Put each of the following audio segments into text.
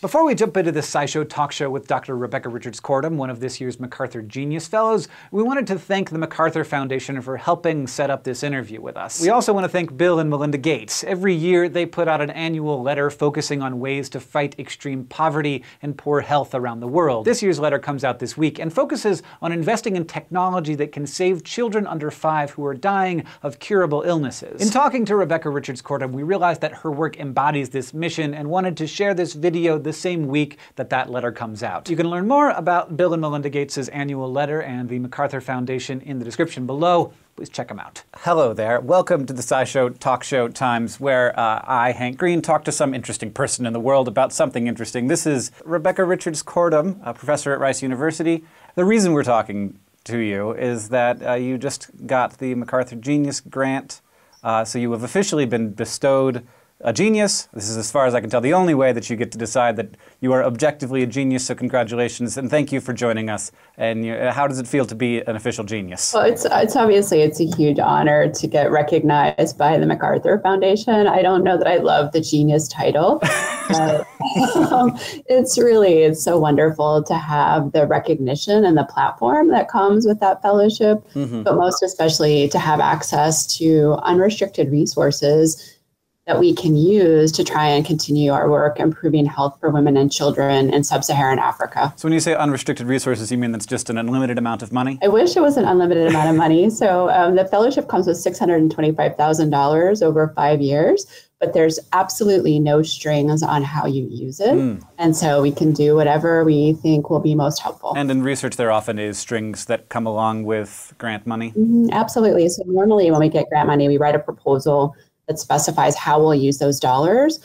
Before we jump into the SciShow Talk Show with Dr. Rebecca Richards-Kortum, one of this year's MacArthur Genius Fellows, we wanted to thank the MacArthur Foundation for helping set up this interview with us. We also want to thank Bill and Melinda Gates. Every year, they put out an annual letter focusing on ways to fight extreme poverty and poor health around the world. This year's letter comes out this week and focuses on investing in technology that can save children under 5 who are dying of curable illnesses. In talking to Rebecca Richards-Kortum, we realized that her work embodies this mission and wanted to share this video the same week that letter comes out. You can learn more about Bill and Melinda Gates' annual letter and the MacArthur Foundation in the description below. Please check them out. Hello there. Welcome to the SciShow Talk Show Times, where I, Hank Green, talk to some interesting person in the world about something interesting. This is Rebecca Richards-Kortum, a professor at Rice University. The reason we're talking to you is that you just got the MacArthur Genius Grant, so you have officially been bestowed a genius. This is, as far as I can tell, the only way that you get to decide that you are objectively a genius, so congratulations and thank you for joining us. And how does it feel to be an official genius? Well, it's obviously, it's a huge honor to get recognized by the MacArthur Foundation. I don't know that I love the genius title. But, it's so wonderful to have the recognition and the platform that comes with that fellowship, but most especially to have access to unrestricted resources that we can use to try and continue our work improving health for women and children in Sub-Saharan Africa. So when you say unrestricted resources, you mean that's just an unlimited amount of money? I wish it was an unlimited amount of money. So the fellowship comes with $625,000 over 5 years, but there's absolutely no strings on how you use it. And so we can do whatever we think will be most helpful. And in research, there often is strings that come along with grant money? Absolutely. So normally when we get grant money, we write a proposal that specifies how we'll use those dollars.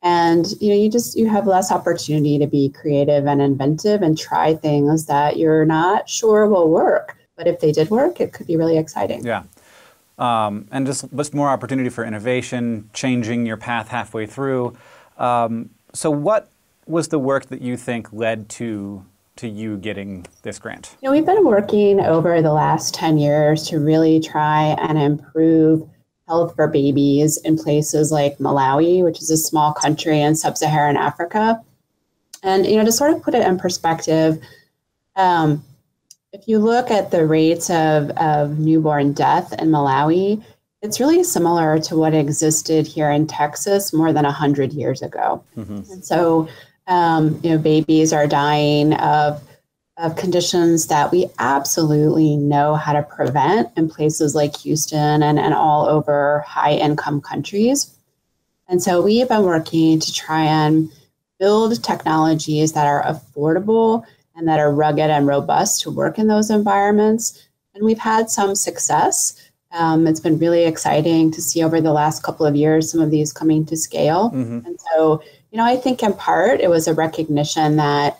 And you have less opportunity to be creative and inventive and try things that you're not sure will work. But if they did work, it could be really exciting. Yeah. And just more opportunity for innovation, changing your path halfway through. So what was the work that you think led to you getting this grant? We've been working over the last 10 years to really try and improve health for babies in places like Malawi, which is a small country in Sub-Saharan Africa. And, to sort of put it in perspective, if you look at the rates of newborn death in Malawi, it's really similar to what existed here in Texas more than 100 years ago. And so, babies are dying of conditions that we absolutely know how to prevent in places like Houston and all over high-income countries. And so we've been working to try and build technologies that are affordable and that are rugged and robust to work in those environments. And we've had some success. It's been really exciting to see over the last couple of years some of these coming to scale. And so, I think in part it was a recognition that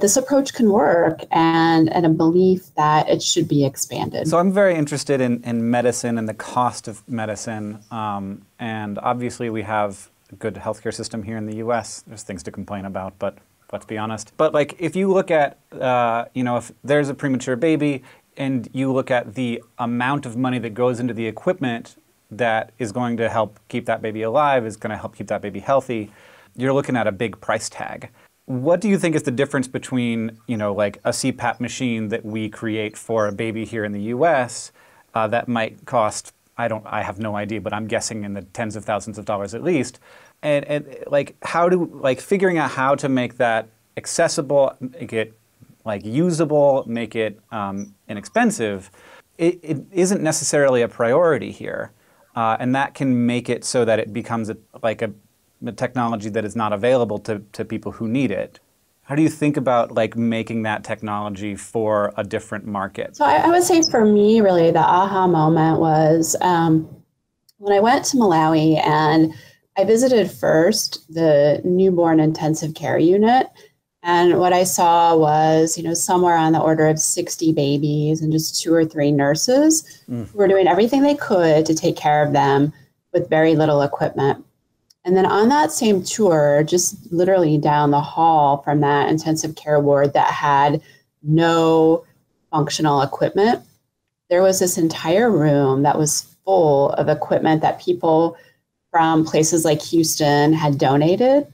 this approach can work and a belief that it should be expanded. So I'm very interested in medicine and the cost of medicine. And obviously we have a good healthcare system here in the US. There's things to complain about, but let's be honest. But like if you look at, if there's a premature baby and you look at the amount of money that goes into the equipment that is going to help keep that baby alive, is going to help keep that baby healthy, you're looking at a big price tag. What do you think is the difference between, like a CPAP machine that we create for a baby here in the U.S. That might cost, I have no idea, but I'm guessing in the tens of thousands of dollars at least, and figuring out how to make that accessible, make it usable, make it inexpensive, it isn't necessarily a priority here, and that can make it so that it becomes the technology that is not available to people who need it. How do you think about making that technology for a different market? So I would say for me, really, the aha moment was when I went to Malawi and I visited first the newborn intensive care unit. And what I saw was, somewhere on the order of 60 babies and just 2 or 3 nurses who were doing everything they could to take care of them with very little equipment. And then on that same tour, just literally down the hall from that intensive care ward that had no functional equipment, there was this entire room that was full of equipment that people from places like Houston had donated.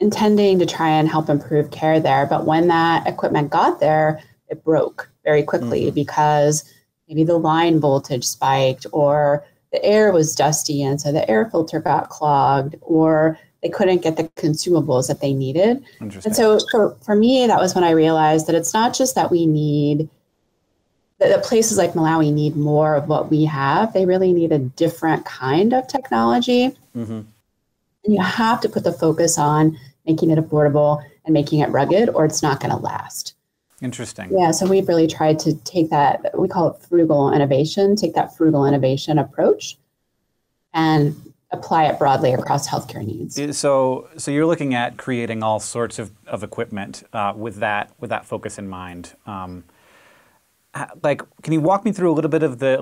intending to try and help improve care there. But when that equipment got there, it broke very quickly because maybe the line voltage spiked or the air was dusty and so the air filter got clogged or they couldn't get the consumables that they needed. And so for me, that was when I realized that it's not just that we need, that places like Malawi need more of what we have. They really need a different kind of technology. And you have to put the focus on making it affordable and making it rugged, or it's not going to last. Yeah, so we've really tried to take that, we call it frugal innovation, take that frugal innovation approach and apply it broadly across healthcare needs. So you're looking at creating all sorts of equipment with that focus in mind. Can you walk me through a little bit of the,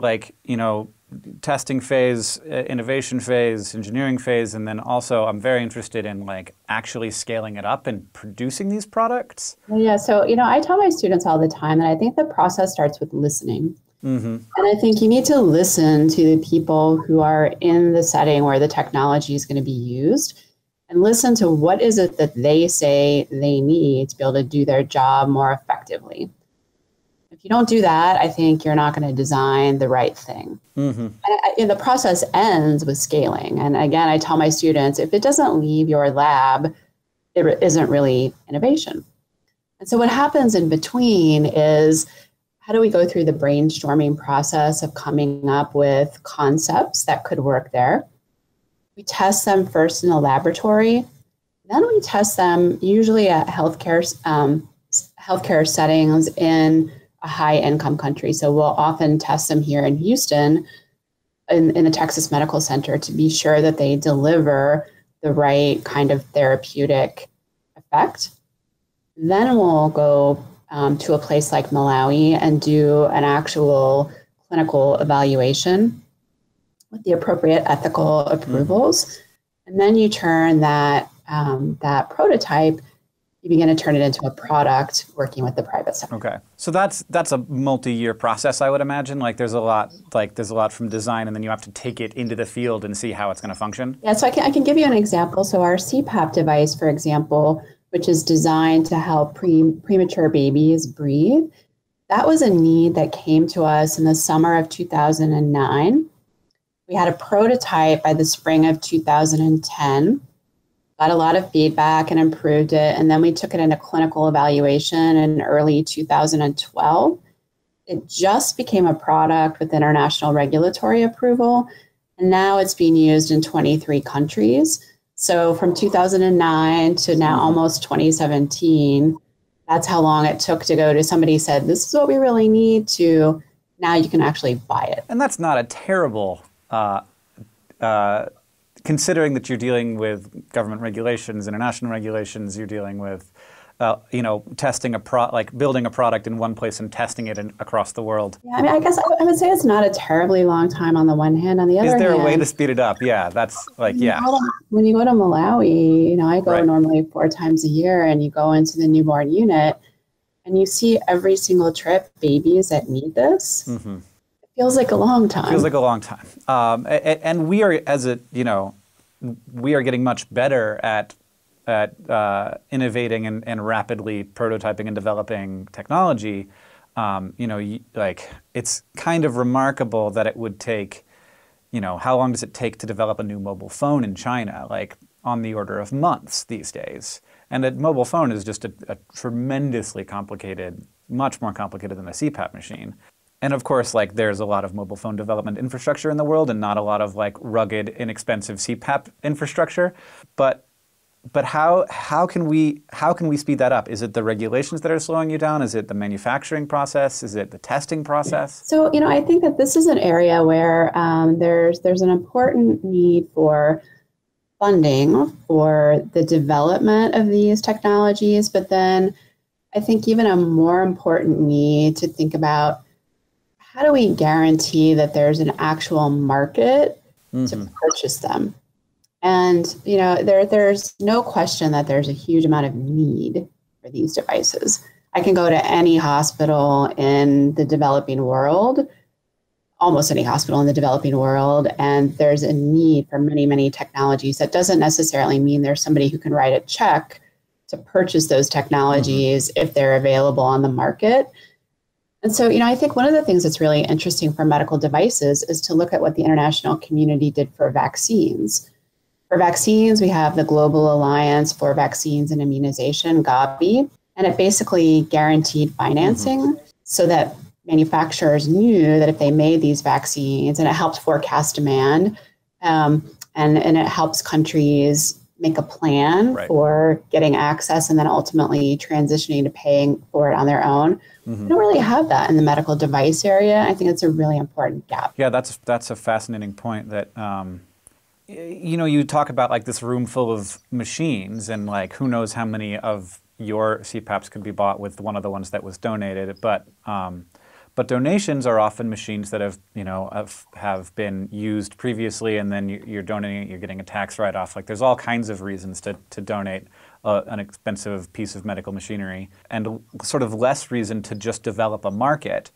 testing phase, innovation phase, engineering phase, and then also I'm very interested in actually scaling it up and producing these products? Yeah, so, I tell my students all the time that I think the process starts with listening. And I think you need to listen to the people who are in the setting where the technology is going to be used and listen to what is it that they say they need to be able to do their job more effectively. If you don't do that, I think you're not going to design the right thing. And the process ends with scaling. And again, I tell my students, if it doesn't leave your lab, it isn't really innovation. And so what happens in between is how do we go through the brainstorming process of coming up with concepts that could work there? We test them first in the laboratory. Then we test them usually at healthcare settings in a high-income country. So we'll often test them here in Houston in the Texas Medical Center to be sure that they deliver the right kind of therapeutic effect. Then we'll go to a place like Malawi and do an actual clinical evaluation with the appropriate ethical approvals. And then you turn that, that prototype, you begin to turn it into a product working with the private sector. Okay. So that's a multi-year process, I would imagine. There's a lot from design, and then you have to take it into the field and see how it's going to function. Yeah. So I can give you an example. So our CPAP device, for example, which is designed to help premature babies breathe. That was a need that came to us in the summer of 2009. We had a prototype by the spring of 2010, got a lot of feedback and improved it. And then we took it into clinical evaluation in early 2012. It just became a product with international regulatory approval. And now it's being used in 23 countries. So from 2009 to now almost 2017, that's how long it took to go to somebody said, this is what we really need to, now you can actually buy it. And that's not a terrible, considering that you're dealing with government regulations, international regulations, you're dealing with, testing building a product in one place and testing it across the world. Yeah, I guess I would say it's not a terribly long time on the one hand. On the other hand, is there a way to speed it up? Yeah, that's When you go to Malawi, I go normally 4 times a year, and you go into the newborn unit, and you see every single trip babies that need this. It feels like a long time. And we are we are getting much better at innovating and rapidly prototyping and developing technology. It's kind of remarkable that it would take, how long does it take to develop a new mobile phone in China? On the order of months these days. And a mobile phone is just a tremendously complicated, much more complicated than a CPAP machine. And of course, there's a lot of mobile phone development infrastructure in the world and not a lot of rugged, inexpensive CPAP infrastructure. But how can we speed that up? Is it the regulations that are slowing you down? Is it the manufacturing process? Is it the testing process? So, I think that this is an area where there's an important need for funding for the development of these technologies. But then I think even a more important need to think about how do we guarantee that there's an actual market to purchase them? And, there's no question that there's a huge amount of need for these devices. I can go to any hospital in the developing world. almost any hospital in the developing world. And there's a need for many, many technologies. That doesn't necessarily mean there's somebody who can write a check to purchase those technologies if they're available on the market. And so, you know, I think one of the things that's really interesting for medical devices is to look at what the international community did for vaccines. For vaccines, we have the Global Alliance for Vaccines and Immunization, GAVI, and it basically guaranteed financing so that manufacturers knew that if they made these vaccines, and it helps forecast demand, and it helps countries make a plan for getting access and then ultimately transitioning to paying for it on their own. We don't really have that in the medical device area. I think it's a really important gap. Yeah, that's a fascinating point that, you know, you talk about like this room full of machines and like who knows how many of your CPAPs could be bought with one of the ones that was donated, but donations are often machines that have, you know, have been used previously, and then you're donating it, you're getting a tax write-off. Like there's all kinds of reasons to donate an expensive piece of medical machinery, and sort of less reason to just develop a market,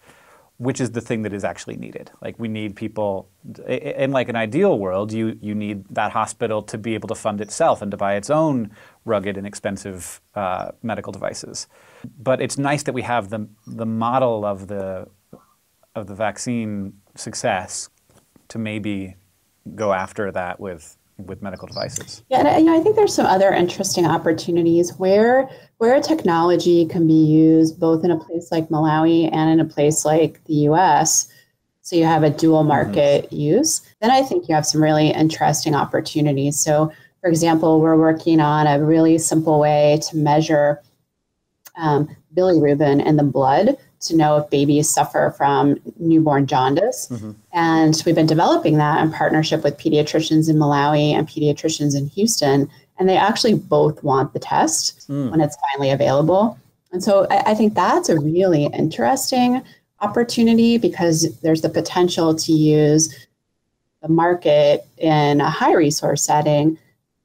which is the thing that is actually needed. Like we need people, in like an ideal world, you need that hospital to be able to fund itself and to buy its own rugged and expensive medical devices. But it's nice that we have the model of the vaccine success to maybe go after that with medical devices. Yeah, and you know, I think there's some other interesting opportunities where technology can be used both in a place like Malawi and in a place like the US. So you have a dual market use. Then I think you have some really interesting opportunities. So for example, we're working on a really simple way to measure bilirubin in the blood to know if babies suffer from newborn jaundice. And we've been developing that in partnership with pediatricians in Malawi and pediatricians in Houston. And they actually both want the test when it's finally available. And so I think that's a really interesting opportunity because there's the potential to use the market in a high resource setting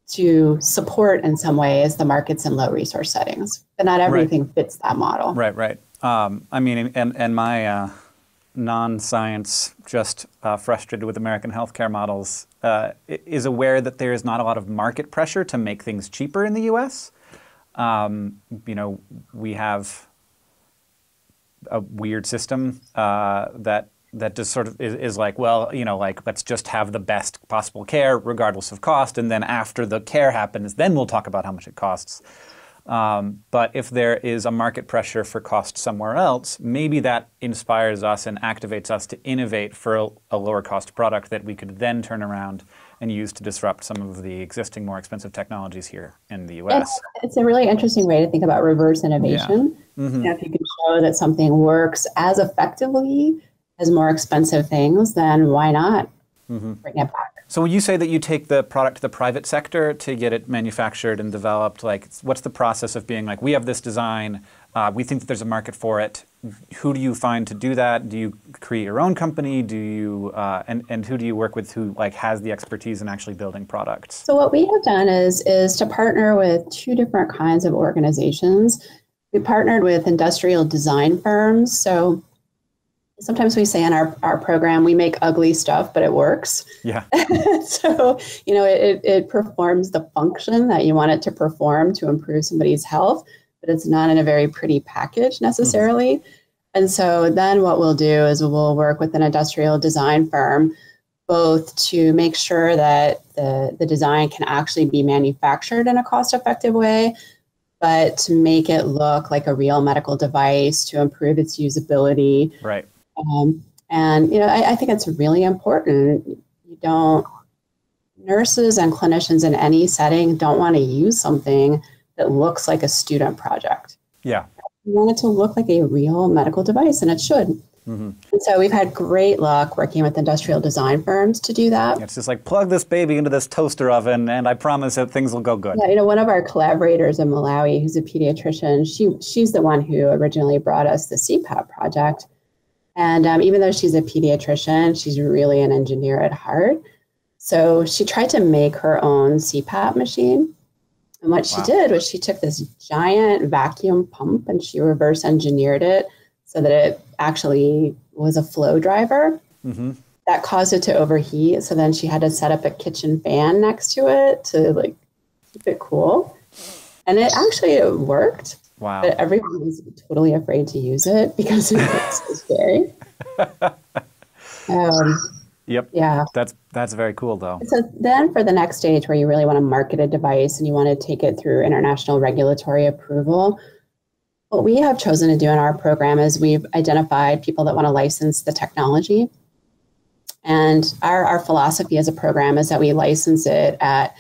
to support in some ways the markets in low resource settings. But not everything fits that model. Right. I mean, and my non-science, just frustrated with American healthcare models, is aware that there is not a lot of market pressure to make things cheaper in the U.S. You know, we have a weird system that just sort of is like, well, you know, like let's just have the best possible care regardless of cost, and then after the care happens, then we'll talk about how much it costs. But if there is a market pressure for cost somewhere else, maybe that inspires us and activates us to innovate for a lower cost product that we could then turn around and use to disrupt some of the existing more expensive technologies here in the U.S. It's a really interesting way to think about reverse innovation. Yeah. You know, if you can show that something works as effectively as more expensive things, then why not bring it back? So when you say that you take the product to the private sector to get it manufactured and developed, like what's the process of being like, we have this design, we think that there's a market for it. Who do you find to do that? Do you create your own company? Do you, and who do you work with who like has the expertise in actually building products? So what we have done is to partner with two different kinds of organizations. We partnered with industrial design firms. So sometimes we say in our program, we make ugly stuff, but it works. Yeah. So, you know, it performs the function that you want it to perform to improve somebody's health, but it's not in a very pretty package necessarily. And so then what we'll do is we'll work with an industrial design firm, both to make sure that the design can actually be manufactured in a cost-effective way, but to make it look like a real medical device, to improve its usability. Right. And, you know, I think it's really important. Nurses and clinicians in any setting don't want to use something that looks like a student project. Yeah. You want it to look like a real medical device, and it should. And so we've had great luck working with industrial design firms to do that. It's just like, plug this baby into this toaster oven, and I promise that things will go good. Yeah, you know, one of our collaborators in Malawi, who's a pediatrician, she's the one who originally brought us the CPAP project. And even though she's a pediatrician, she's really an engineer at heart. So she tried to make her own CPAP machine. And what she did was she took this giant vacuum pump and she reverse engineered it so that it actually was a flow driver. Mm-hmm. That caused it to overheat. So then she had to set up a kitchen fan next to it to like keep it cool. And it actually it worked. Wow. But everyone was totally afraid to use it because it was so scary. Yep. Yeah. That's very cool though. So then for the next stage where you really want to market a device and you want to take it through international regulatory approval, what we have chosen to do in our program is we've identified people that want to license the technology. And our philosophy as a program is that we license it at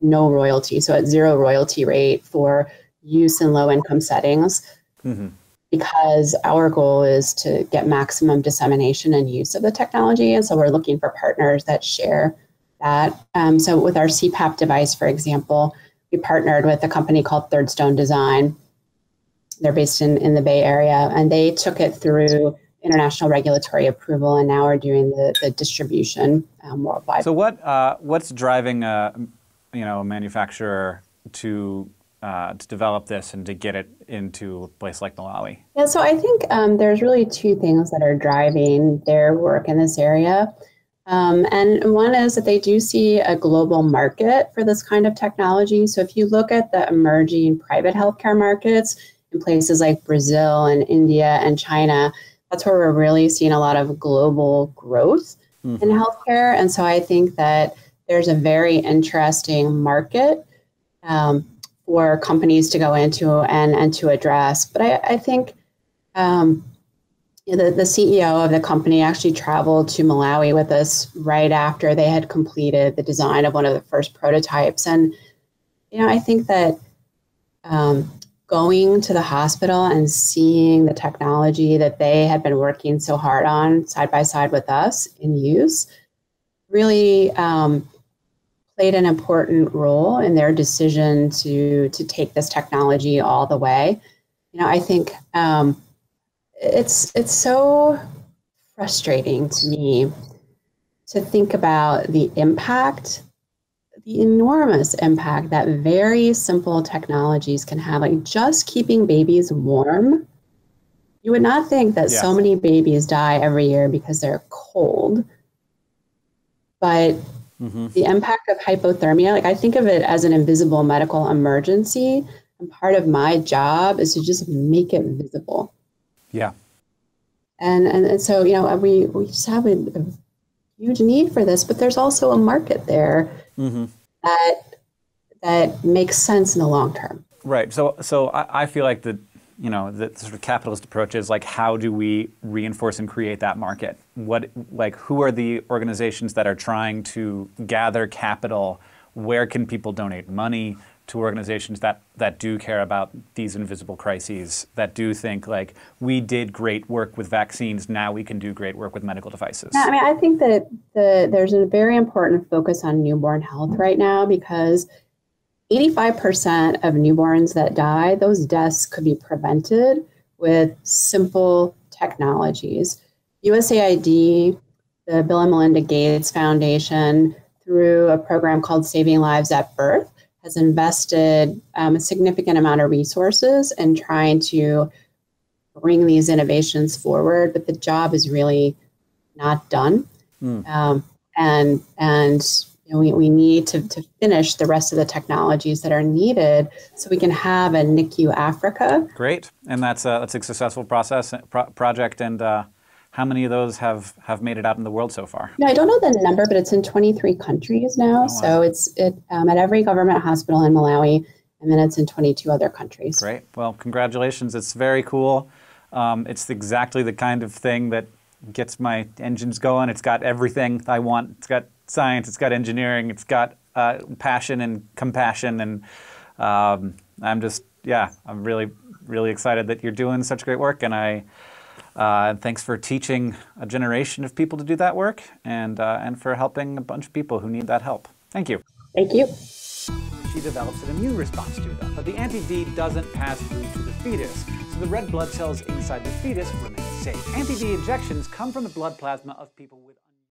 no royalty, so at zero royalty rate for use in low-income settings, mm-hmm. because our goal is to get maximum dissemination and use of the technology. And so we're looking for partners that share that. So with our CPAP device, for example, we partnered with a company called Third Stone Design. They're based in the Bay Area, and they took it through international regulatory approval, and now are doing the distribution worldwide. So what's driving a manufacturer to develop this and to get it into a place like Malawi? Yeah, so I think there's really two things that are driving their work in this area. And one is that they do see a global market for this kind of technology. So if you look at the emerging private healthcare markets in places like Brazil and India and China, that's where we're really seeing a lot of global growth mm-hmm. in healthcare. And so I think that there's a very interesting market for companies to go into and to address. But I think the CEO of the company actually traveled to Malawi with us right after they had completed the design of one of the first prototypes. And, you know, I think that going to the hospital and seeing the technology that they had been working so hard on side by side with us in use really played an important role in their decision to take this technology all the way. You know, I think it's so frustrating to me to think about the impact, the enormous impact that very simple technologies can have, like just keeping babies warm. You would not think that so many babies die every year because they're cold, but mm-hmm. the impact of hypothermia, like I think of it as an invisible medical emergency, and part of my job is to just make it visible. Yeah. And so, you know, we just have a huge need for this, but there's also a market there mm-hmm. That makes sense in the long term. Right. So I feel like the sort of capitalist approach is like, how do we reinforce and create that market? Who are the organizations that are trying to gather capital? Where can people donate money to organizations that do care about these invisible crises, that do think like, we did great work with vaccines, now we can do great work with medical devices? Yeah, I mean, I think that there's a very important focus on newborn health right now, because 85% of newborns that die, those deaths could be prevented with simple technologies. USAID, the Bill and Melinda Gates Foundation, through a program called Saving Lives at Birth, has invested a significant amount of resources in trying to bring these innovations forward, but the job is really not done. We need to finish the rest of the technologies that are needed so we can have a NICU Africa. Great, and that's a successful project. And how many of those have made it out in the world so far? No, I don't know the number, but it's in 23 countries now. Oh, wow. So it's at every government hospital in Malawi, and then it's in 22 other countries. Great. Well, congratulations. It's very cool. It's exactly the kind of thing that gets my engines going. It's got everything I want. It's got science, it's got engineering, it's got passion and compassion, and I'm really, really excited that you're doing such great work, and I thanks for teaching a generation of people to do that work, and for helping a bunch of people who need that help. Thank you. Thank you. She develops an immune response to them, but the anti-D doesn't pass through to the fetus, so the red blood cells inside the fetus remain safe. Anti-D injections come from the blood plasma of people with